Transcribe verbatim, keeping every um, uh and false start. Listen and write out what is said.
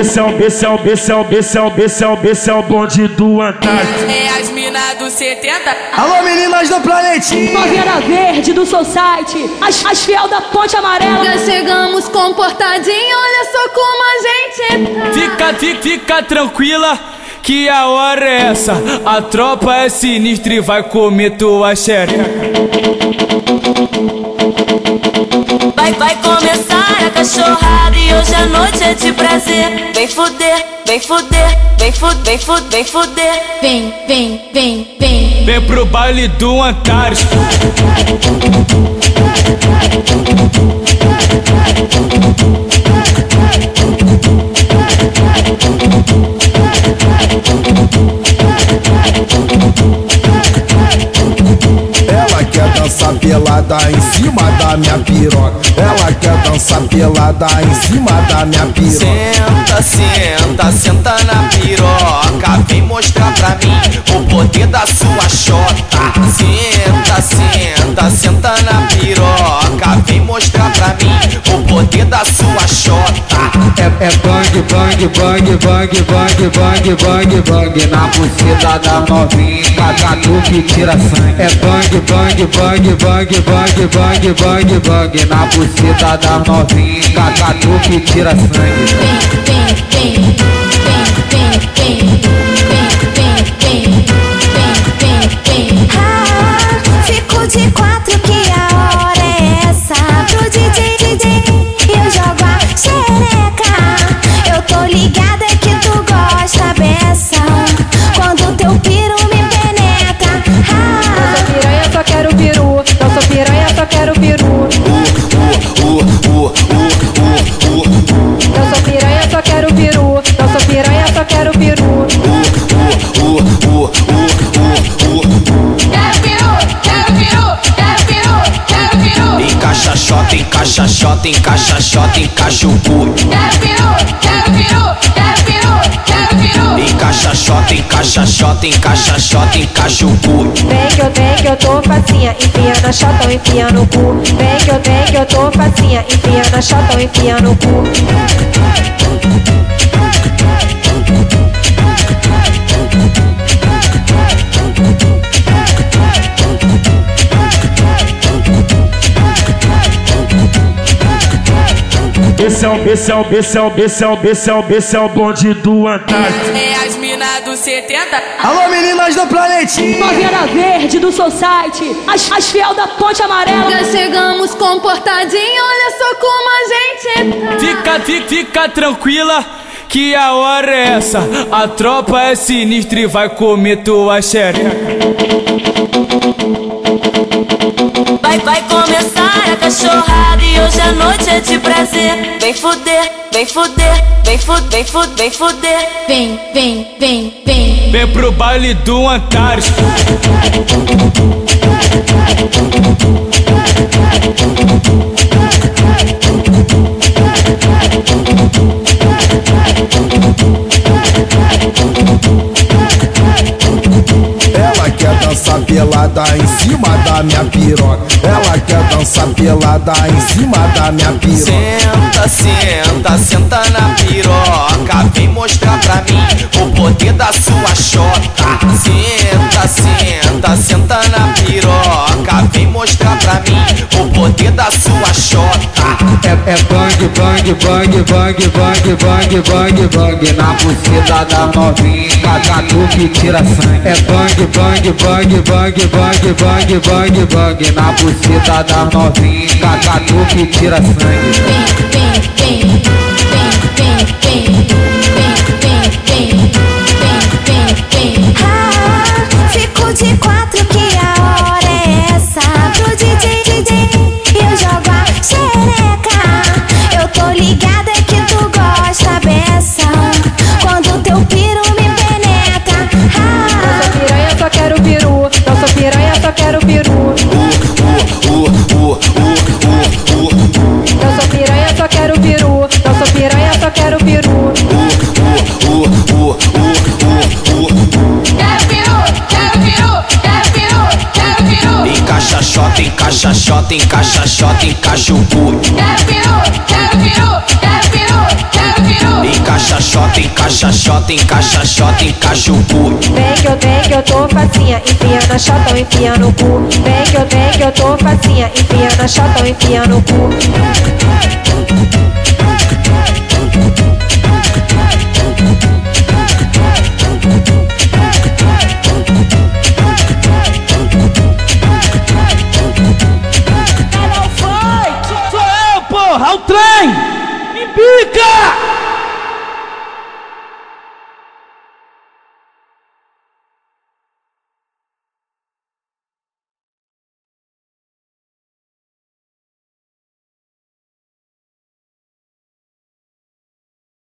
Esse é o, esse é o, esse é o, esse é o, esse é o, esse é o bonde do Antares. É as minas do setenta. Alô, meninas do planetinho. Faveira verde do Society, as, as fiel da ponte amarela. Já chegamos comportadinho, olha só como a gente tá. Fica, fica, fica tranquila que a hora é essa. A tropa é sinistra e vai comer tua xereca. Vai, vai começar a cachorrada e hoje a noite é de prazer. Vem fuder, vem fuder, vem fuder, vem fuder, vem fuder. Vem, vem, vem, vem. Vem pro baile do Antares. Ela quer dançar pelada em cima da minha piroca. Ela quer dançar pelada em cima da minha piroca. Senta, senta, senta na piroca. Vem mostrar pra mim o poder da sua chota. Senta, senta, senta na piroca. Vem mostrar pra mim o poder da sua chota. É, é bang, bang, bang, bang, bang, bang, bang, bang. Na buceta da novinha, cagado que tira sangue. É bang, bang, bang, bang, bang, bang, bang, bang. Na buceta da novinha, cagado que tira sangue. Vem, vem, vem, vem, vem, vem, vem, vem, vem, vem, vem. Ah, fico de quatro que a hora é essa. Pro D J, D J, eu jogo a xereca. Eu tô ligada que tu gosta dessa. Quando teu piro me penetra. Ah, eu sou piranha, só quero peru. Eu sou piranha, só quero peru. Eu sou piranha, só quero peru. Eu sou piranha, só quero peru. Encaixa xota, encaixa xota, encaixa xota, encaixa o cu. Quero peru, quero peru, quero peru, quero peru. Encaixa xota, encaixa xota, encaixa xota, encaixa o cu. Vem que eu, vem que eu tô facinha, enfia na xota ou enfia no cu. Vem que eu, vem que eu tô facinha, enfia na xota ou enfia no cu. Esse é o, esse é o, esse é o, esse é o, esse é o, esse é o bonde do Antártico. É as minas do setenta. Alô, meninas do planetinho. Faveira verde do Society, as, as fiel da ponte amarela. Já chegamos comportadinho, olha só como a gente tá. Fica, fica, fica tranquila que a hora é essa. A tropa é sinistra e vai comer tua xereca. Vai, vai começar a cachorrada e hoje a noite é de prazer. Vem fuder, vem fuder, vem fuder, vem fuder, vem fuder. Vem, vem, vem, vem. Vem pro baile do Antares. Ela quer dançar pelada em cima da minha piroca. Ela quer dançar pelada em cima da minha piroca. Senta, senta, senta na piroca. Vem mostrar pra mim o poder da sua chota. Senta, senta, senta na piroca. Vem mostrar pra mim o poder da sua chota. É, é bang, bang, bang, bang, bang, bang, bang, bang. Na buceta da novinha, cagado que tira sangue. É bang, bang, bang, bang, bang, bang, bang, bang. Na buceta da novinha, cagado que tira sangue. Vem, vem, vem, vem, vem, vem, vem, vem, vem, vem, vem. Ah, fico de quatro que a hora é essa. Pro D J, D J, eu jogo a xereca. Eu tô ligada que tu gosta dessa. Quando teu piro me penetra. Ah, eu sou piranha, só quero peru. Eu sou piranha, só quero peru. Eu sou piranha, só quero peru. Eu sou piranha, só quero peru. Encaixa xota, encaixa xota, encaixa xota, encaixa o cu. Quero peru, quero peru, quero peru, quero peru. Encaixa xota, encaixa xota, encaixa xota, encaixa o cu. Vem que eu, vem que eu tô facinha, enfia na xota ou enfia no cu. Vem que eu, vem que eu tô facinha, enfia na xota ou enfia no cu.